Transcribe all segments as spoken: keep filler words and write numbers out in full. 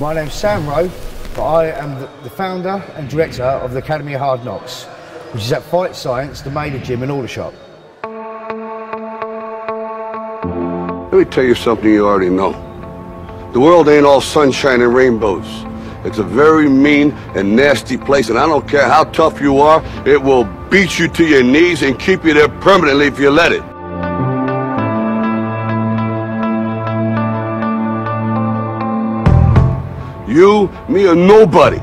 My name's Sam Rowe, but I am the, the founder and director of the Academy of Hard Knocks, which is at Fight Science, the Major Gym and Order Shop. Let me tell you something you already know. The world ain't all sunshine and rainbows. It's a very mean and nasty place, and I don't care how tough you are, it will beat you to your knees and keep you there permanently if you let it. You, me, or nobody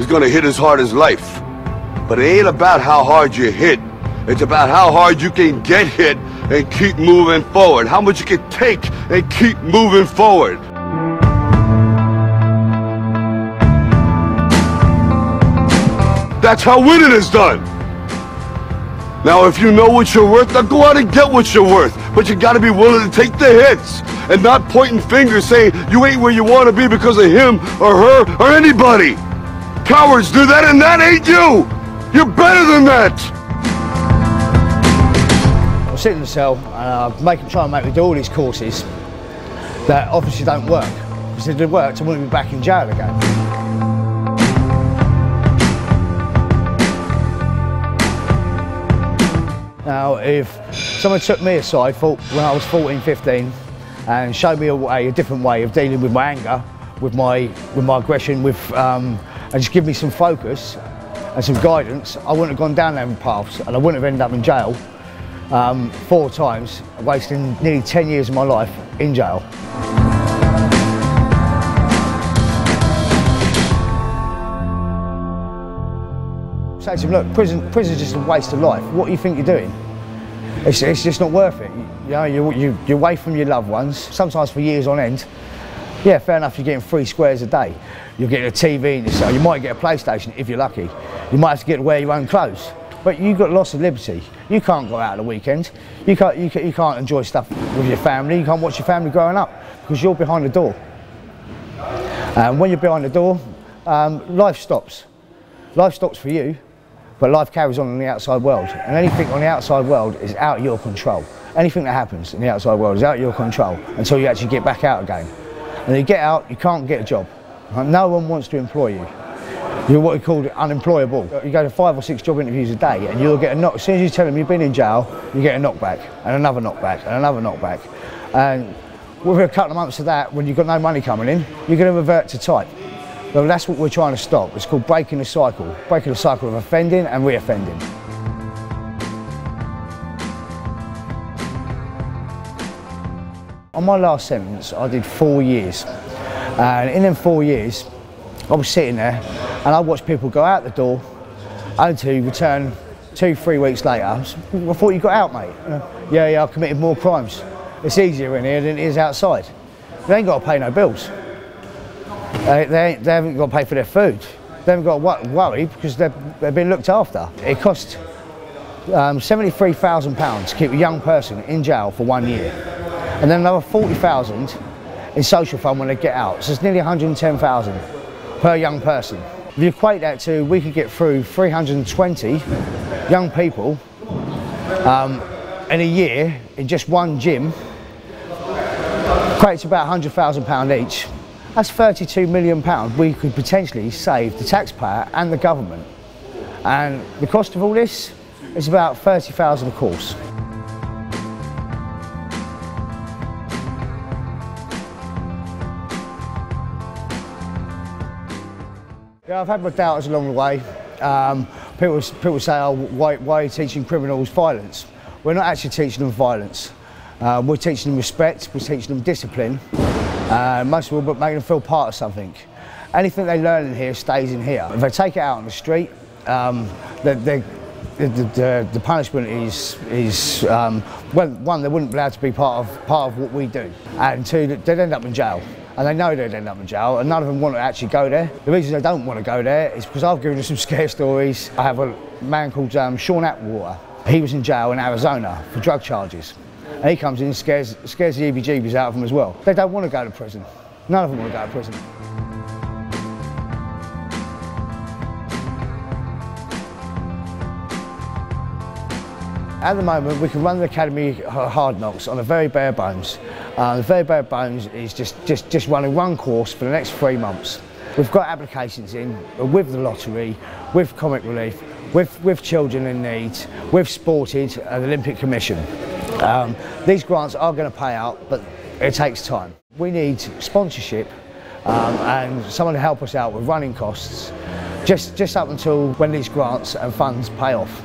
is gonna hit as hard as life. But it ain't about how hard you hit. It's about how hard you can get hit and keep moving forward. How much you can take and keep moving forward. That's how winning is done. Now, if you know what you're worth, now go out and get what you're worth. But you gotta be willing to take the hits and not pointing fingers saying you ain't where you wanna be because of him or her or anybody. Cowards do that, and that ain't you. You're better than that. I'm sitting in the cell and I'm making, trying to make me do all these courses that obviously don't work. Because if they worked, I wouldn't be back in jail again. Now, if someone took me aside when I was fourteen, fifteen and showed me a way, a different way of dealing with my anger, with my, with my aggression, with, um, and just give me some focus and some guidance, I wouldn't have gone down them paths and I wouldn't have ended up in jail um, four times, wasting nearly ten years of my life in jail. Say to him, look, prison, prison's just a waste of life. What do you think you're doing? It's, it's just not worth it. You know, you're, you, you're away from your loved ones, sometimes for years on end. Yeah, fair enough, you're getting three squares a day. You're getting a T V in yourself. You might get a PlayStation if you're lucky. You might have to get to wear your own clothes. But you've got lots of liberty. You can't go out on the weekend. You can't, you, can, you can't enjoy stuff with your family. You can't watch your family growing up because you're behind the door. And when you're behind the door, um, life stops. Life stops for you. But life carries on in the outside world, and anything on the outside world is out of your control. Anything that happens in the outside world is out of your control until you actually get back out again. And you get out, you can't get a job. No one wants to employ you. You're what is called unemployable. You go to five or six job interviews a day and you'll get a knock. As soon as you tell them you've been in jail, you get a knockback, and another knockback, and another knockback. And within a couple of months of that, when you've got no money coming in, you're going to revert to type. Well, that's what we're trying to stop. It's called breaking the cycle. Breaking the cycle of offending and re-offending. On my last sentence, I did four years. And in them four years, I was sitting there and I watched people go out the door and to return two, three weeks later. I thought, you got out, mate. Yeah, yeah, I've committed more crimes. It's easier in here than it is outside. They ain't got to pay no bills. Uh, they, they haven't got to pay for their food. They haven't got to worry because they've, they've been looked after. It cost um, seventy-three thousand pounds to keep a young person in jail for one year. And then another forty thousand pounds in social fund when they get out. So it's nearly one hundred and ten thousand pounds per young person. If you equate that to, we could get through three hundred and twenty young people um, in a year in just one gym, equates to about one hundred thousand pounds each. That's thirty-two million pounds we could potentially save the taxpayer and the government. And the cost of all this is about thirty thousand pounds a course. Yeah, I've had my doubts along the way. Um, people, people say, oh, why, why are you teaching criminals violence? We're not actually teaching them violence. Uh, we're teaching them respect, we're teaching them discipline. Uh, most of all, but making them feel part of something. Anything they learn in here stays in here. If they take it out on the street, um, the, the, the, the, the punishment is, is um, well, one, they wouldn't be allowed to be part of, part of what we do, and two, they'd end up in jail. And they know they'd end up in jail, and none of them want to actually go there. The reason they don't want to go there is because I've given them some scare stories. I have a man called um, Sean Atwater. He was in jail in Arizona for drug charges. And he comes in and scares, scares the heebie-jeebies out of them as well. They don't want to go to prison. None of them want to go to prison. At the moment, we can run the Academy Hard Knocks on a very bare bones. Uh, the very bare bones is just, just, just running one course for the next three months. We've got applications in with the lottery, with Comic Relief, with, with Children in Need, with Sported and the Olympic Commission. Um, these grants are going to pay out, but it takes time. We need sponsorship um, and someone to help us out with running costs, just, just up until when these grants and funds pay off.